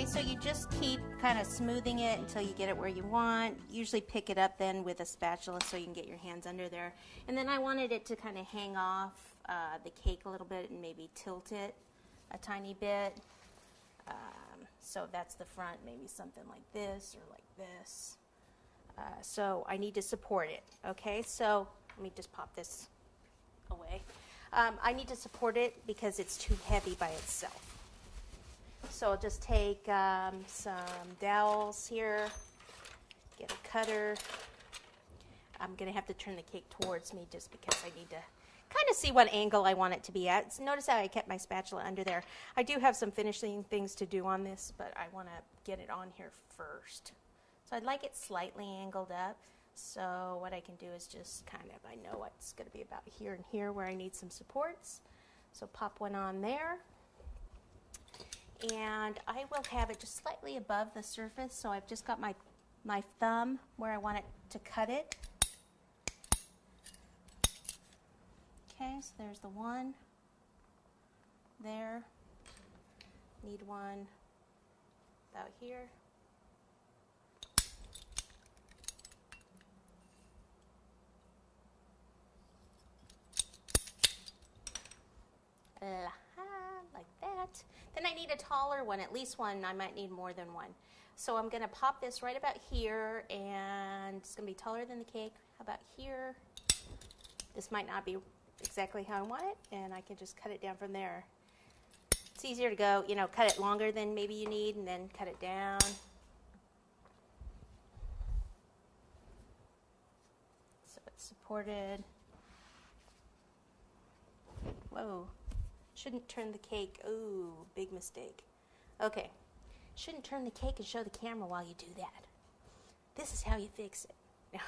Okay, so you just keep kind of smoothing it until you get it where you want. Usually pick it up then with a spatula so you can get your hands under there. And then I wanted it to kind of hang off the cake a little bit and maybe tilt it a tiny bit. So that's the front, maybe something like this or like this. So I need to support it. Okay, so let me just pop this away. I need to support it because it's too heavy by itself. So I'll just take some dowels here, get a cutter. I'm going to have to turn the cake towards me just because I need to kind of see what angle I want it to be at. So notice how I kept my spatula under there. I do have some finishing things to do on this, but I want to get it on here first. So I'd like it slightly angled up. So what I can do is just kind of, I know it's going to be about here and here where I need some supports. So pop one on there. And I will have it just slightly above the surface, so I've just got my thumb where I want it to cut it. Okay, so there's the one there. Need one about here. Like that. Then I need a taller one, at least one. I might need more than one. So I'm going to pop this right about here, and it's going to be taller than the cake. How about here? This might not be exactly how I want it, and I can just cut it down from there. It's easier to go, you know, cut it longer than maybe you need, and then cut it down. So it's supported. Whoa. Shouldn't turn the cake. Ooh, big mistake. Okay. Shouldn't turn the cake and show the camera while you do that. This is how you fix it.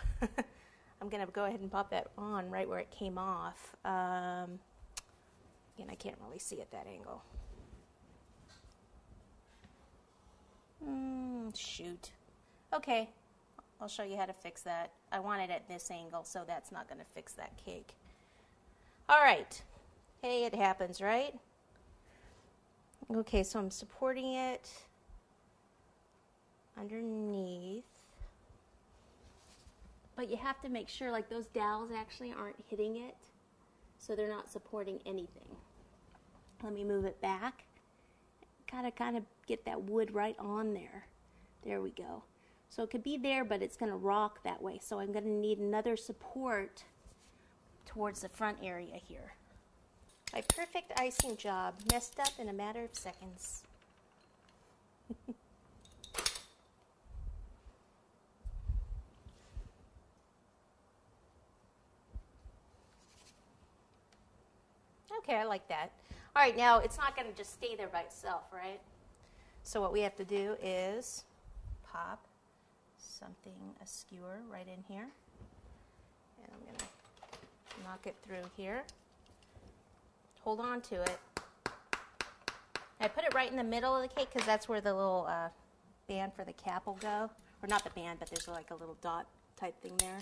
I'm going to go ahead and pop that on right where it came off. Again, I can't really see at that angle. Shoot. Okay. I'll show you how to fix that. I want it at this angle, so that's not going to fix that cake. All right. Hey, it happens, right? Okay, so I'm supporting it underneath. But you have to make sure, like, those dowels actually aren't hitting it, so they're not supporting anything. Let me move it back. Gotta kind of get that wood right on there. There we go. So it could be there, but it's gonna rock that way. So I'm gonna need another support towards the front area here. My perfect icing job, messed up in a matter of seconds. Okay, I like that. All right, now it's not going to just stay there by itself, right? So what we have to do is pop something, a skewer, right in here. And I'm going to knock it through here. Hold on to it. I put it right in the middle of the cake because that's where the little band for the cap will go. Or not the band, but there's like a little dot type thing there.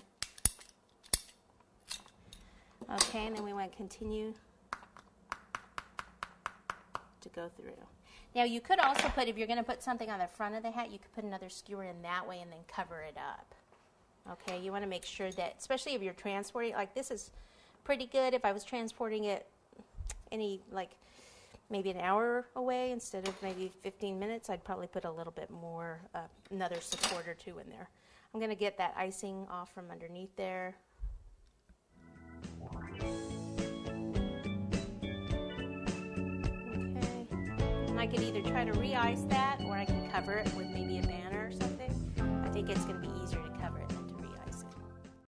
Okay, and then we want to continue to go through. Now you could also put, if you're going to put something on the front of the hat, you could put another skewer in that way and then cover it up. Okay, you want to make sure that, especially if you're transporting, like this is pretty good if I was transporting it any, like, maybe an hour away instead of maybe 15 minutes, I'd probably put a little bit more, another support or two in there. I'm going to get that icing off from underneath there. Okay. And I could either try to re-ice that or I can cover it with maybe a banner or something. I think it's going to be